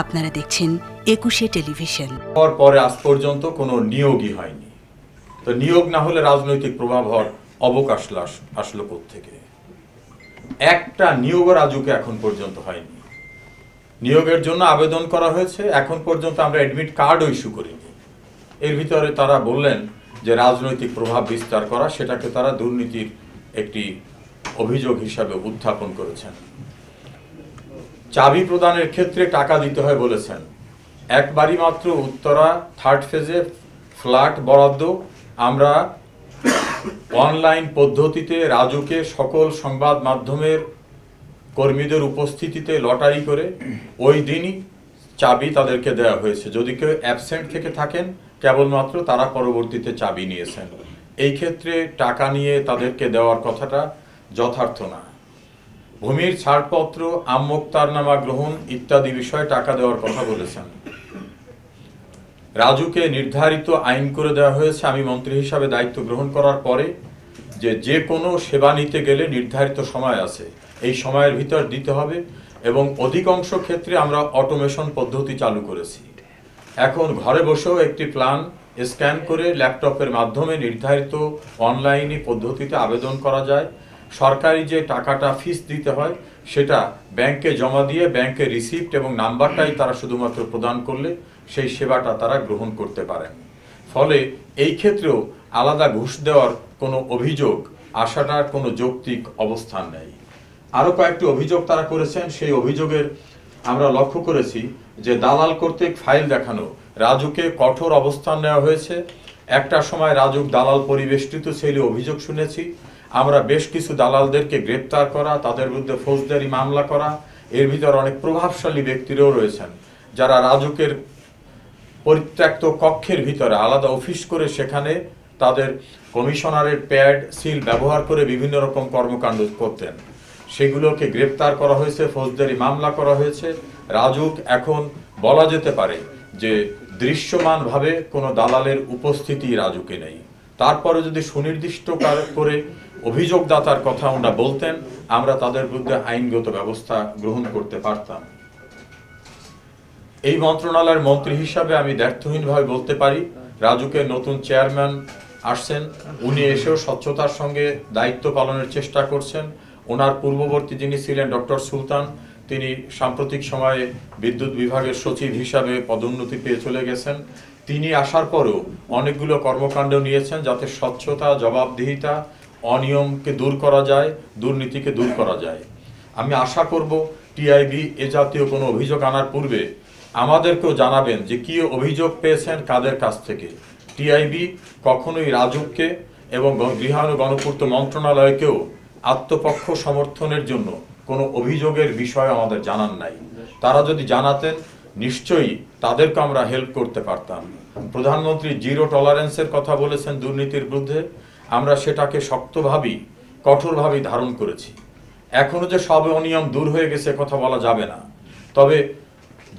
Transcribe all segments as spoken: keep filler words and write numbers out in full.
আপনারা দেখছেন একুশে টেলিভিশন। পরে আজ পর্যন্ত কোনো নিয়োগই হয়নি, তো নিয়োগ না হলে রাজনৈতিক প্রভাব হওয়ার অবকাশ আসলো কোত্থেকে? একটা নিয়োগ রাজুকে এখন পর্যন্ত হয়নি, নিয়োগের জন্য আবেদন করা হয়েছে, এখন পর্যন্ত আমরা অ্যাডমিট কার্ডও ইস্যু করিনি। এর ভিতরে তারা বললেন যে রাজনৈতিক প্রভাব বিস্তার করা, সেটাকে তারা দুর্নীতির একটি অভিযোগ হিসাবে উত্থাপন করেছেন। চাবি প্রদানের ক্ষেত্রে টাকা দিতে হয় বলেছেন, একবারই মাত্র উত্তরা থার্ড ফেজে ফ্ল্যাট বরাদ্দ। আমরা অনলাইন পদ্ধতিতে রাজুকে সকল সংবাদ মাধ্যমের কর্মীদের উপস্থিতিতে লটারি করে ওই দিনই চাবি তাদেরকে দেওয়া হয়েছে। যদি কেউ অ্যাবসেন্ট থেকে থাকেন কেবলমাত্র তারা পরবর্তীতে চাবি নিয়েছেন। এই ক্ষেত্রে টাকা নিয়ে তাদেরকে দেওয়ার কথাটা যথার্থ না। ভূমির ছাড়পত্র, আমোক্তারনামা গ্রহণ ইত্যাদি বিষয়ে টাকা দেওয়ার কথা বলেছেন। রাজুকে নির্ধারিত আইন করে দেওয়া হয়েছে। আমি মন্ত্রী হিসাবে দায়িত্ব গ্রহণ করার পরে যে যে কোনো সেবা নিতে গেলে নির্ধারিত সময় আছে, এই সময়ের ভিতর দিতে হবে, এবং অধিকাংশ ক্ষেত্রে আমরা অটোমেশন পদ্ধতি চালু করেছি। এখন ঘরে বসেও একটি প্ল্যান স্ক্যান করে ল্যাপটপের মাধ্যমে নির্ধারিত অনলাইনে পদ্ধতিতে আবেদন করা যায়। সরকারি যে টাকাটা ফিস দিতে হয় সেটা ব্যাংকে জমা দিয়ে ব্যাংকে রিসিপ্ট এবং নাম্বারটাই তারা শুধুমাত্র প্রদান করলে সেই সেবাটা তারা গ্রহণ করতে পারেন। ফলে এই ক্ষেত্রেও আলাদা ঘুষ দেওয়ার কোনো অভিযোগ আসাটার কোনো যৌক্তিক অবস্থান নেই। আরও কয়েকটি অভিযোগ তারা করেছেন, সেই অভিযোগের আমরা লক্ষ্য করেছি যে দালাল কর্তৃক ফাইল দেখানো, রাজুকে কঠোর অবস্থান নেওয়া হয়েছে। একটা সময় রাজুক দালাল পরিবেষ্টিত সেই অভিযোগ শুনেছি। আমরা বেশ কিছু দালালদেরকে গ্রেপ্তার করা, তাদের বিরুদ্ধে ফৌজদারি মামলা করা, এর ভিতর অনেক প্রভাবশালী ব্যক্তিরাও রয়েছেন যারা রাজুকের পরিত্যক্ত কক্ষের ভিতরে আলাদা অফিস করে সেখানে তাদের কমিশনারের প্যাড সিল ব্যবহার করে বিভিন্ন রকম কর্মকাণ্ড করতেন। সেগুলোকে গ্রেপ্তার করা হয়েছে, ফৌজদারি মামলা করা হয়েছে। রাজুক এখন বলা যেতে পারে যে দৃশ্যমানভাবে কোনো দালালের উপস্থিতি রাজুকে নেই। তারপরে যদি সুনির্দিষ্ট করে অভিযোগদাতার কথা আমরা বলতেন, আমরা তাদের বিরুদ্ধে আইনগত ব্যবস্থা গ্রহণ করতে পারতাম। এই মন্ত্রণালয়ের মন্ত্রী হিসাবে আমি দ্ব্যর্থহীনভাবে বলতে পারি, রাজুকে নতুন চেয়ারম্যান আসছেন, উনি এসেও স্বচ্ছতার সঙ্গে দায়িত্ব পালনের চেষ্টা করছেন। ওনার পূর্ববর্তী যিনি ছিলেন ডক্টর সুলতান, তিনি সাম্প্রতিক সময়ে বিদ্যুৎ বিভাগের সচিব হিসাবে পদোন্নতি পেয়ে চলে গেছেন। তিনি আসার পরেও অনেকগুলো কর্মকাণ্ড নিয়েছেন যাতে স্বচ্ছতা, জবাবদিহিতা, অনিয়মকে দূর করা যায়, দুর্নীতিকে দূর করা যায়। আমি আশা করব টিআইবি এ জাতীয় কোনো অভিযোগ আনার পূর্বে আমাদেরকেও জানাবেন যে কী অভিযোগ পেয়েছেন, কাদের কাছ থেকে। টিআইবি কখনোই রাজুককে এবং গৃহায়ণ ও গণপূর্ত মন্ত্রণালয়কেও আত্মপক্ষ সমর্থনের জন্য কোনো অভিযোগের বিষয় আমাদের জানান নাই। তারা যদি জানাতেন নিশ্চয়ই তাদেরকে আমরা হেল্প করতে পারতাম। প্রধানমন্ত্রী জিরো টলারেন্সের কথা বলেছেন দুর্নীতির বিরুদ্ধে, আমরা সেটাকে শক্তভাবেই কঠোরভাবেই ধারণ করেছি। এখনও যে সব অনিয়ম দূর হয়ে গেছে কথা বলা যাবে না, তবে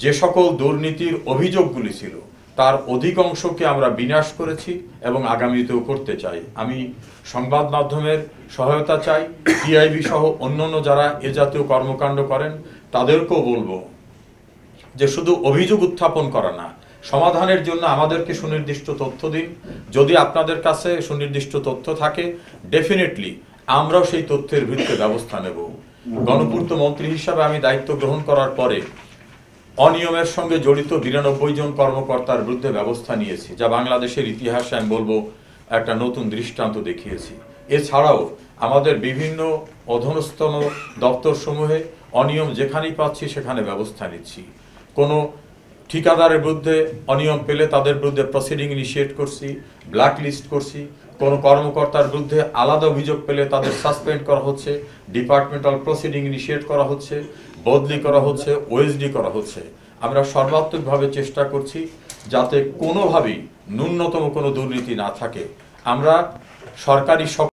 যে সকল দুর্নীতির অভিযোগগুলি ছিল তার অধিকাংশকে আমরা বিনাশ করেছি এবং আগামীতেও করতে চাই। আমি সংবাদ মাধ্যমের সহায়তা চাই, টিআইবি সহ অন্যান্য যারা এ জাতীয় কর্মকাণ্ড করেন তাদেরকেও বলবো যে শুধু অভিযোগ উত্থাপন করা না, সমাধানের জন্য আমাদেরকে সুনির্দিষ্ট তথ্য দিন। যদি আপনাদের কাছে সুনির্দিষ্ট তথ্য থাকে ডেফিনেটলি আমরাও সেই তথ্যের ভিত্তিতে ব্যবস্থা নেব। গণপূর্ত মন্ত্রী হিসাবে আমি দায়িত্ব গ্রহণ করার পরে অনিয়মের সঙ্গে জড়িত বিরানব্বই জন কর্মকর্তার বিরুদ্ধে ব্যবস্থা নিয়েছি, যা বাংলাদেশের ইতিহাসে আমি বলবো একটা নতুন দৃষ্টান্ত দেখিয়েছি। এছাড়াও আমাদের বিভিন্ন অধস্তন দপ্তরসমূহে অনিয়ম যেখানেই পাচ্ছি সেখানে ব্যবস্থা নিচ্ছি। কোনো ঠিকাদারের বিরুদ্ধে অনিয়ম পেলে তাদের বিরুদ্ধে প্রসিডিং ইনিশিয়েট করছি, ব্ল্যাক লিস্ট করছি। কোনো কর্মকর্তার বিরুদ্ধে আলাদা অভিযোগ পেলে তাদের সাসপেন্ড করা হচ্ছে, ডিপার্টমেন্টাল প্রসিডিং ইনিশিয়েট করা হচ্ছে, বদলি করা হচ্ছে, ওএসডি করা হচ্ছে। আমরা সর্বাত্মকভাবে চেষ্টা করছি যাতে কোনোভাবেই ন্যূনতম কোনো দুর্নীতি না থাকে। আমরা সরকারি